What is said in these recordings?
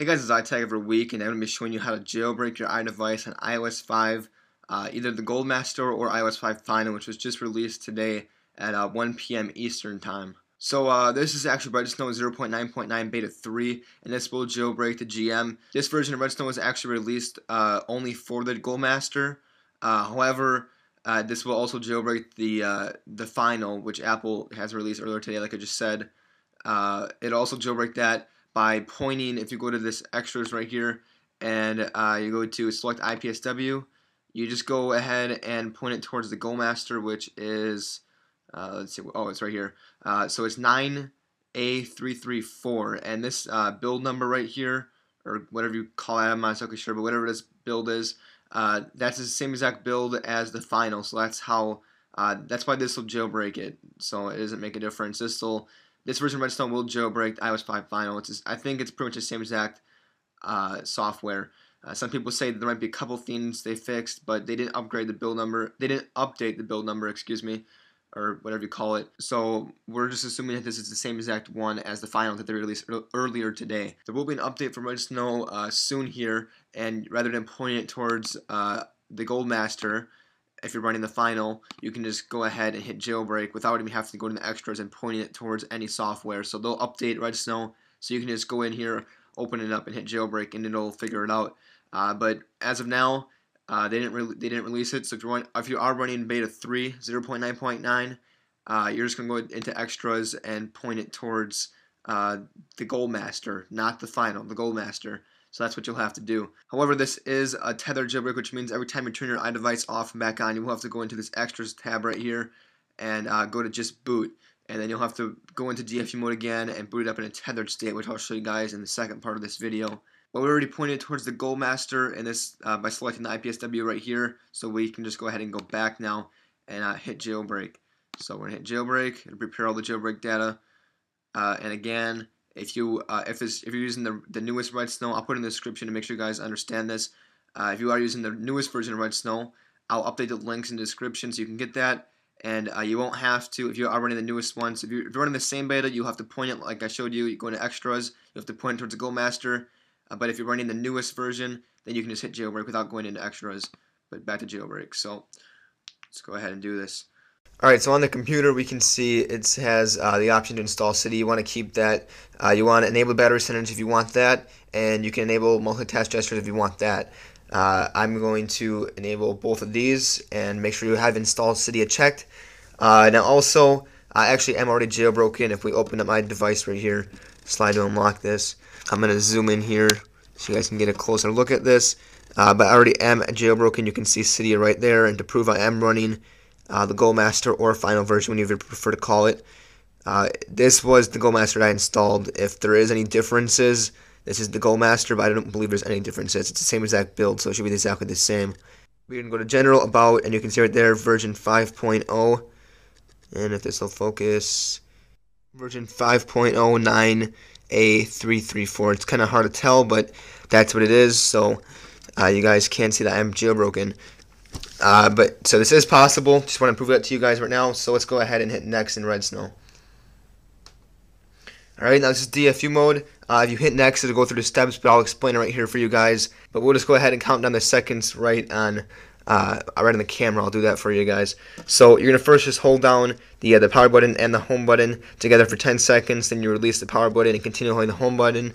Hey guys, it's iTech every week, and I'm going to be showing you how to jailbreak your iDevice on iOS 5, either the Goldmaster or iOS 5 Final, which was just released today at 1 p.m. Eastern Time. So this is actually RedSn0w 0.9.9 Beta 3, and this will jailbreak the GM. This version of RedSn0w was actually released only for the Goldmaster. However, this will also jailbreak the Final, which Apple has released earlier today, like I just said. It also jailbreak that by pointing, if you go to this extras right here and you go to select IPSW, you just go ahead and point it towards the Goldmaster, which is, let's see, oh, it's right here. So it's 9A334, and this build number right here, or whatever you call it, I'm not exactly sure, but whatever this build is, that's the same exact build as the Final, so that's how, that's why this will jailbreak it, so it doesn't make a difference. This version of RedSn0w will jailbreak the iOS 5 Final. I think it's pretty much the same exact software. Some people say that there might be a couple things they fixed, but they didn't upgrade the build number. They didn't update the build number, excuse me, or whatever you call it. So we're just assuming that this is the same exact one as the Final that they released earlier today. There will be an update from RedSn0w soon here, and rather than pointing it towards the Goldmaster, if you're running the Final, you can just go ahead and hit jailbreak without even having to go to the extras and pointing it towards any software. So they'll update RedSn0w, so you can just go in here, open it up, and hit jailbreak, and it'll figure it out. But as of now, they didn't release it. So if you are running Beta 3 0.9.9, you're just gonna go into extras and point it towards the Goldmaster, not the Final, the Goldmaster. So that's what you'll have to do. However, this is a tethered jailbreak, which means every time you turn your iDevice off and back on, you will have to go into this extras tab right here and go to just boot. And then you'll have to go into DFU mode again and boot it up in a tethered state, which I'll show you guys in the second part of this video. Well, we already pointed towards the Goldmaster and this by selecting the IPSW right here. So we can just go ahead and go back now and hit jailbreak. So we're going to hit jailbreak and prepare all the jailbreak data. And again, if you're using the newest RedSn0w, I'll put in the description to make sure you guys understand this. If you are using the newest version of RedSn0w, I'll update the links in the description so you can get that. And you won't have to, if you are running the newest one, so if you're running the same beta, you'll have to point it, like I showed you, you go into extras, you have to point towards the Goldmaster. But if you're running the newest version, then you can just hit jailbreak without going into extras, but back to jailbreak. So let's go ahead and do this. Alright, so on the computer we can see it has the option to install Cydia. You want to keep that. You want to enable battery centers if you want that, and you can enable multitask gestures if you want that. I'm going to enable both of these and make sure you have installed Cydia checked. Now also, I actually am already jailbroken. If we open up my device right here, slide to unlock this. I'm going to zoom in here so you guys can get a closer look at this. But I already am jailbroken. You can see Cydia right there, and to prove I am running the Goldmaster or Final version, whenever you prefer to call it. This was the Goldmaster that I installed. If there is any differences, this is the Goldmaster, but I don't believe there's any differences. It's the same exact build, so it should be exactly the same. We can go to General, About, and you can see right there, version 5.0. And if this will focus, version 5.09A334. It's kind of hard to tell, but that's what it is, so you guys can see that I'm jailbroken. But so this is possible. Just want to prove that to you guys right now. So let's go ahead and hit next in RedSn0w. Alright, now this is DFU mode. If you hit next, it'll go through the steps, but I'll explain it right here for you guys. But we'll just go ahead and count down the seconds right on the camera. I'll do that for you guys. So you're gonna first just hold down the power button and the home button together for 10 seconds. Then you release the power button and continue holding the home button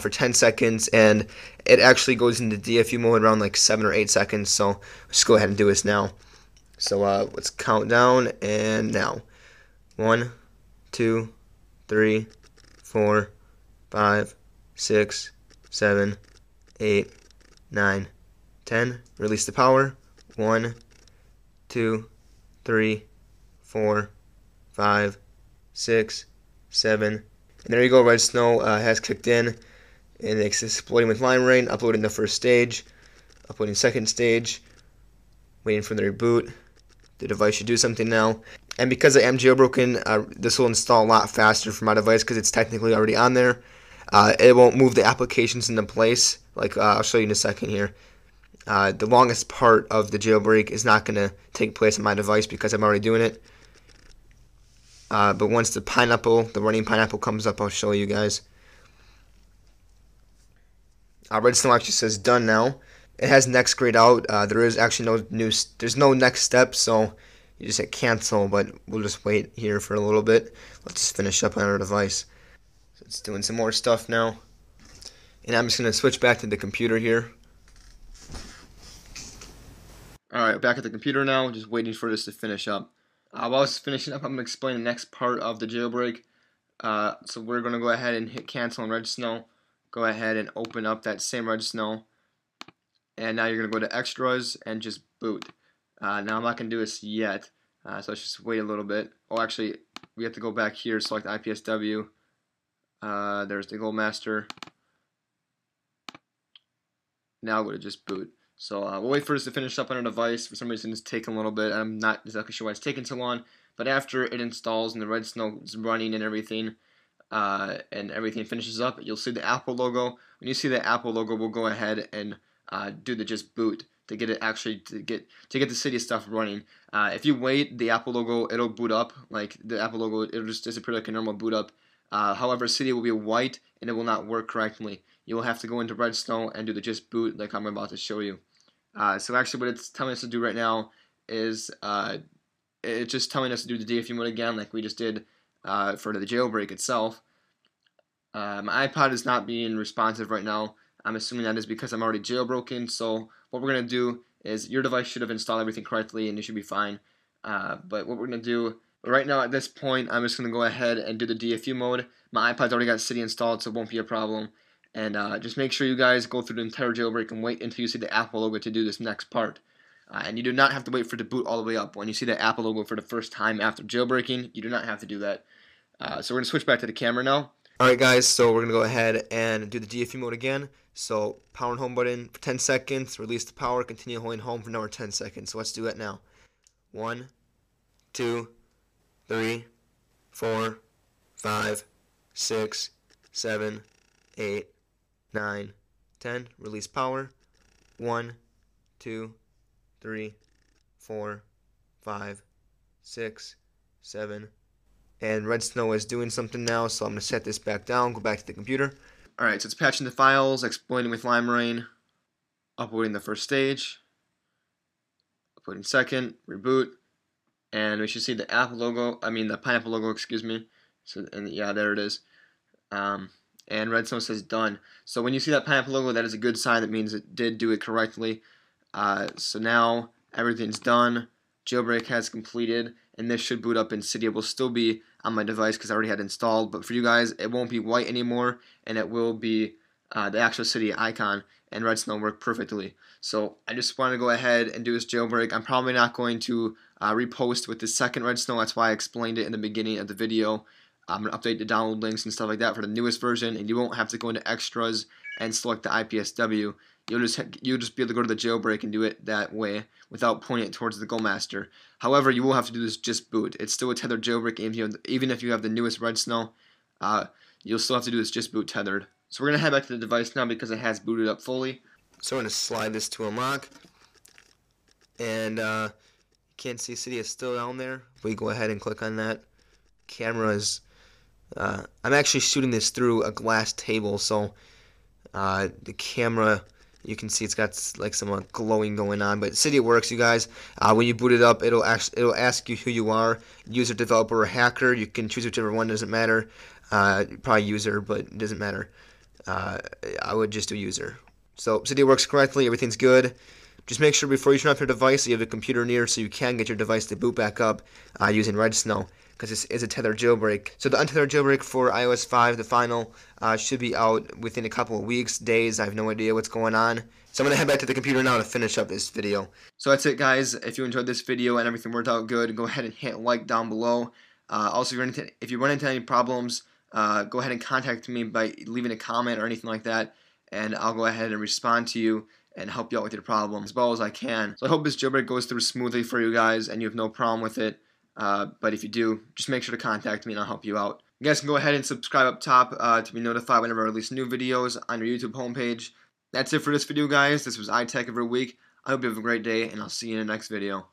for 10 seconds. And it actually goes into DFU mode around like 7 or 8 seconds. So let's go ahead and do this now. So let's count down and now. 1, 2, 3, 4, 5, 6, 7, 8, 9, 10. Release the power. 1, 2, 3, 4, 5, 6, 7. And there you go, RedSn0w has kicked in, and it's exploding with limera1n, uploading the first stage, uploading second stage, waiting for the reboot. The device should do something now. And because I am jailbroken, this will install a lot faster for my device because it's technically already on there. It won't move the applications into place, like I'll show you in a second here. The longest part of the jailbreak is not going to take place on my device because I'm already doing it. But once the running pineapple comes up, I'll show you guys. RedSn0w actually says done now. It has next grayed out. There is actually no new. There's no next step, so you just hit cancel. But we'll just wait here for a little bit. Let's just finish up on our device. So it's doing some more stuff now, and I'm just gonna switch back to the computer here. All right, back at the computer now. Just waiting for this to finish up. While it's finishing up, I'm gonna explain the next part of the jailbreak. So we're gonna go ahead and hit cancel on RedSn0w. Go ahead and open up that same RedSn0w. And now you're going to go to extras and just boot. Now I'm not going to do this yet, so let's just wait a little bit. Oh, actually, we have to go back here, select IPSW. There's the Goldmaster. Now we'll just boot. So we'll wait for this to finish up on our device. For some reason, it's taking a little bit. I'm not exactly sure why it's taking so long, but after it installs and the RedSn0w is running and everything finishes up, you'll see the Apple logo. When you see the Apple logo, we'll go ahead and do the just boot to get it actually to get the Cydia stuff running. If you wait, the Apple logo, it'll boot up. Like the Apple logo, it'll just disappear like a normal boot up. However, Cydia will be white and it will not work correctly. You will have to go into RedSn0w and do the just boot like I'm about to show you. So actually what it's telling us to do right now is it's just telling us to do the DFU mode again like we just did for the jailbreak itself. My iPod is not being responsive right now. I'm assuming that is because I'm already jailbroken, so what we're going to do is your device should have installed everything correctly and you should be fine. But what we're going to do right now at this point, I'm just going to go ahead and do the DFU mode. My iPod's already got Cydia installed, so it won't be a problem. And just make sure you guys go through the entire jailbreak and wait until you see the Apple logo to do this next part. And you do not have to wait for it to boot all the way up. When you see the Apple logo for the first time after jailbreaking, you do not have to do that. So we're going to switch back to the camera now. Alright guys, so we're going to go ahead and do the DFU mode again. So power and home button for 10 seconds, release the power, continue holding home for another 10 seconds. So let's do it now. 1, 2, 3, 4, 5, 6, 7, 8, 9, 10, release power. 1, 2, 3, 4, 5, 6, 7, and RedSn0w is doing something now, so I'm going to set this back down, go back to the computer. Alright, so it's patching the files, exploiting with limera1n, uploading the first stage, uploading second, reboot, and we should see the Apple logo, I mean the pineapple logo, excuse me. So, and yeah, there it is. And RedSn0w says done. So when you see that pineapple logo, that is a good sign, that means it did do it correctly. So now everything's done. Jailbreak has completed, and this should boot up in Cydia. It will still be on my device because I already had installed, but for you guys, it won't be white anymore, and it will be the actual Cydia icon, and RedSn0w worked perfectly. So I just want to go ahead and do this jailbreak. I'm probably not going to repost with the second RedSn0w. That's why I explained it in the beginning of the video. I'm going to update the download links and stuff like that for the newest version, and you won't have to go into extras and select the IPSW. You'll just be able to go to the jailbreak and do it that way without pointing it towards the Goldmaster. However, you will have to do this just boot. It's still a tethered jailbreak, even if you have the newest RedSn0w. You'll still have to do this just boot tethered. So we're going to head back to the device now because it has booted up fully. So we're going to slide this to unlock. And you can't see Cydia is still down there. We go ahead and click on that. Cameras. I'm actually shooting this through a glass table, so the camera, you can see it's got like some glowing going on, but Cydia works, you guys. When you boot it up, it'll ask you who you are, user, developer, or hacker. You can choose whichever one, doesn't matter. Probably user, but it doesn't matter. I would just do user. So Cydia works correctly, everything's good. Just make sure before you turn off your device, you have a computer near so you can get your device to boot back up using RedSn0w, because this is a tethered jailbreak. So the untethered jailbreak for iOS 5, the final, should be out within a couple of weeks, days. I have no idea what's going on. So I'm going to head back to the computer now to finish up this video. So that's it, guys. If you enjoyed this video and everything worked out good, go ahead and hit like down below. Also, if you run into any problems, go ahead and contact me by leaving a comment or anything like that, and I'll go ahead and respond to you and help you out with your problem as well as I can. So I hope this jailbreak goes through smoothly for you guys and you have no problem with it. But if you do, just make sure to contact me and I'll help you out. You guys can go ahead and subscribe up top to be notified whenever I release new videos on your YouTube homepage. That's it for this video, guys. This was iTech every week. I hope you have a great day, and I'll see you in the next video.